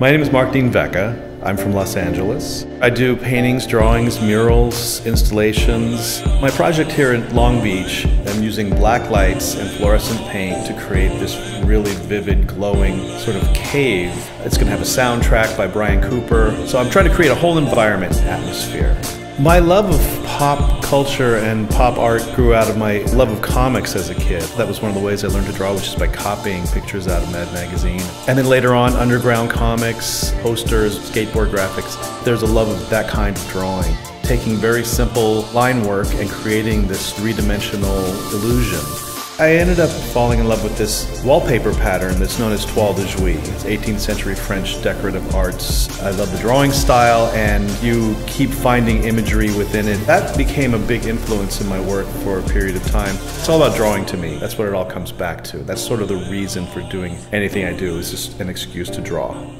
My name is Mark Dean Veca. I'm from Los Angeles. I do paintings, drawings, murals, installations. My project here in Long Beach, I'm using black lights and fluorescent paint to create this really vivid, glowing sort of cave. It's going to have a soundtrack by Brian Cooper. So I'm trying to create a whole environment and atmosphere. My love of pop culture and pop art grew out of my love of comics as a kid. That was one of the ways I learned to draw, which is by copying pictures out of Mad Magazine. And then later on, underground comics, posters, skateboard graphics. There's a love of that kind of drawing. Taking very simple line work and creating this three-dimensional illusion. I ended up falling in love with this wallpaper pattern that's known as Toile de Jouy. It's 18th century French decorative arts. I love the drawing style, and you keep finding imagery within it. That became a big influence in my work for a period of time. It's all about drawing to me. That's what it all comes back to. That's sort of the reason for doing anything I do, is just an excuse to draw.